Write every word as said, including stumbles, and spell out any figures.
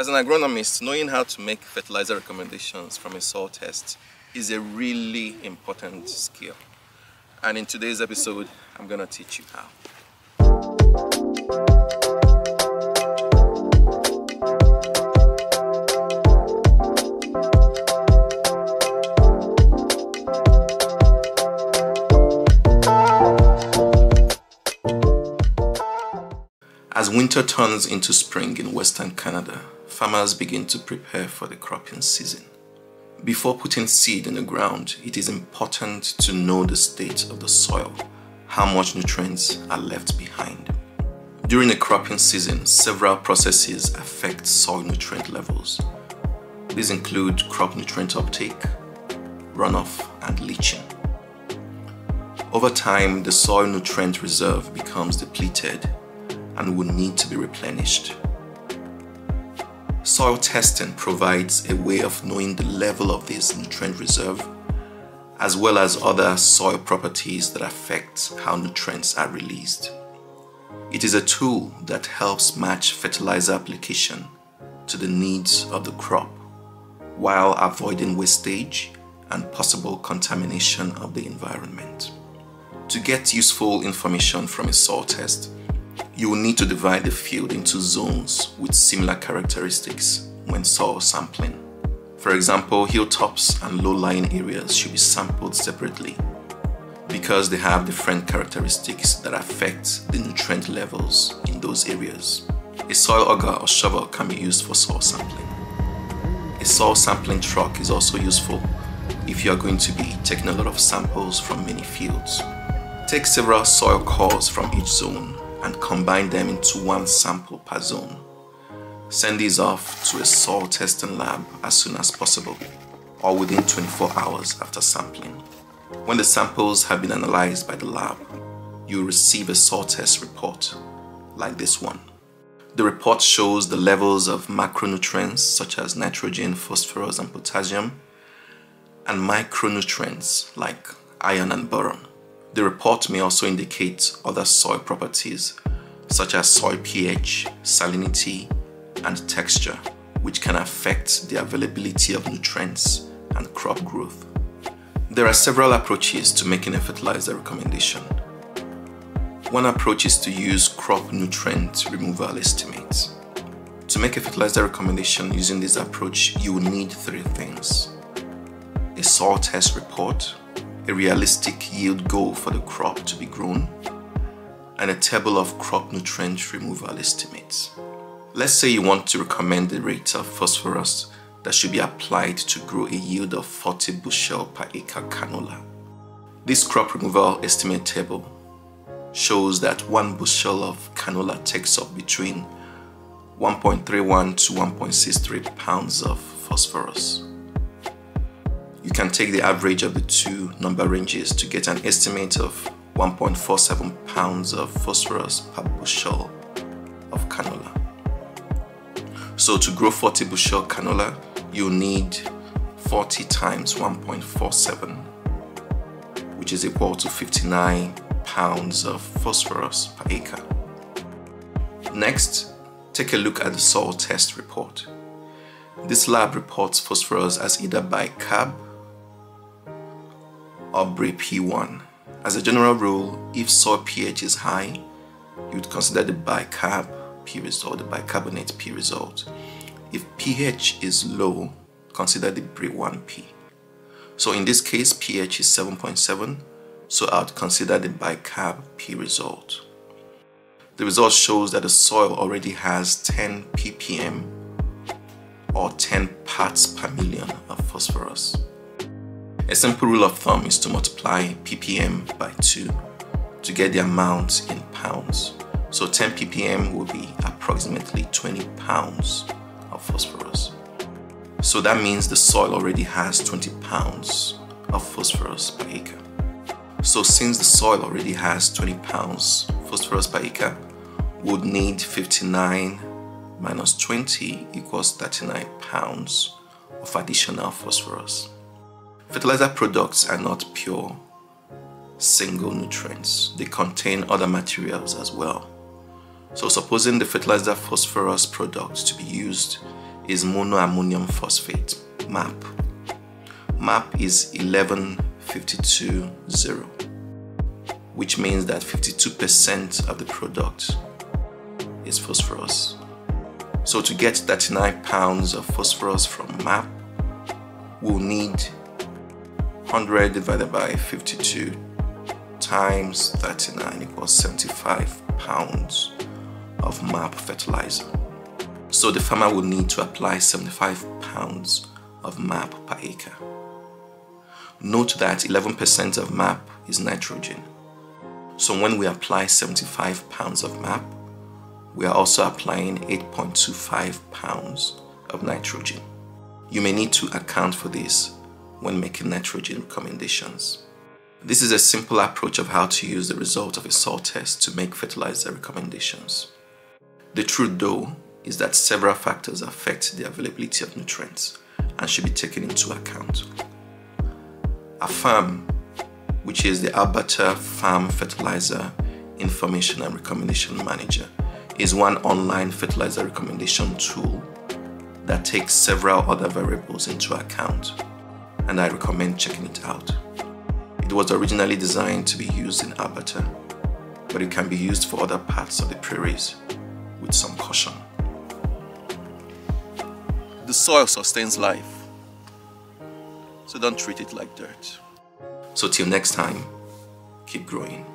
As an agronomist, knowing how to make fertilizer recommendations from a soil test is a really important skill. And in today's episode, I'm going to teach you how. As winter turns into spring in Western Canada, farmers begin to prepare for the cropping season. Before putting seed in the ground, it is important to know the state of the soil, how much nutrients are left behind. During the cropping season, several processes affect soil nutrient levels. These include crop nutrient uptake, runoff, and leaching. Over time, the soil nutrient reserve becomes depleted and will need to be replenished. Soil testing provides a way of knowing the level of this nutrient reserve, as well as other soil properties that affect how nutrients are released. It is a tool that helps match fertilizer application to the needs of the crop, while avoiding wastage and possible contamination of the environment. To get useful information from a soil test, you will need to divide the field into zones with similar characteristics when soil sampling. For example, hilltops and low-lying areas should be sampled separately because they have different characteristics that affect the nutrient levels in those areas. A soil auger or shovel can be used for soil sampling. A soil sampling truck is also useful if you are going to be taking a lot of samples from many fields. Take several soil cores from each zone and combine them into one sample per zone. Send these off to a soil testing lab as soon as possible or within twenty-four hours after sampling. When the samples have been analyzed by the lab, you'll receive a soil test report like this one. The report shows the levels of macronutrients such as nitrogen, phosphorus, and potassium, and micronutrients like iron and boron. The report may also indicate other soil properties such as soil pH, salinity, and texture, which can affect the availability of nutrients and crop growth. There are several approaches to making a fertilizer recommendation. One approach is to use crop nutrient removal estimates. To make a fertilizer recommendation using this approach, you will need three things: a soil test report, a realistic yield goal for the crop to be grown, and a table of crop nutrient removal estimates. Let's say you want to recommend the rate of phosphorus that should be applied to grow a yield of forty bushel per acre canola. This crop removal estimate table shows that one bushel of canola takes up between one point three one to one point six three pounds of phosphorus. You can take the average of the two number ranges to get an estimate of one point four seven pounds of phosphorus per bushel of canola. So to grow forty bushel canola, you'll need forty times one point four seven, which is equal to fifty-nine pounds of phosphorus per acre. Next, take a look at the soil test report. This lab reports phosphorus as either by C A B or Bray P one. As a general rule, if soil pH is high, you would consider the bicarb P result, the bicarbonate P result. If pH is low, consider the Bray one P. So in this case, pH is seven point seven, so I would consider the bicarb P result. The result shows that the soil already has ten p p m or ten parts per million of phosphorus. A simple rule of thumb is to multiply ppm by two to get the amount in pounds. So ten p p m will be approximately twenty pounds of phosphorus. So that means the soil already has twenty pounds of phosphorus per acre. So since the soil already has twenty pounds phosphorus per acre, we would need fifty-nine minus twenty equals thirty-nine pounds of additional phosphorus. Fertilizer products are not pure single nutrients. They contain other materials as well. So supposing the fertilizer phosphorus product to be used is monoammonium phosphate, MAP. MAP is eleven fifty-two zero, which means that fifty-two percent of the product is phosphorus. So to get thirty-nine pounds of phosphorus from MAP, we'll need one hundred divided by fifty-two times thirty-nine equals seventy-five pounds of MAP fertilizer. So the farmer will need to apply seventy-five pounds of MAP per acre. Note that eleven percent of MAP is nitrogen. So when we apply seventy-five pounds of MAP, we are also applying eight point two five pounds of nitrogen. You may need to account for this when making nitrogen recommendations. This is a simple approach of how to use the result of a soil test to make fertilizer recommendations. The truth, though, is that several factors affect the availability of nutrients and should be taken into account. AFARM, which is the Alberta Farm Fertilizer Information and Recommendation Manager, is one online fertilizer recommendation tool that takes several other variables into account, and I recommend checking it out. It was originally designed to be used in Alberta, but it can be used for other parts of the prairies with some caution. The soil sustains life, so don't treat it like dirt. So till next time, keep growing.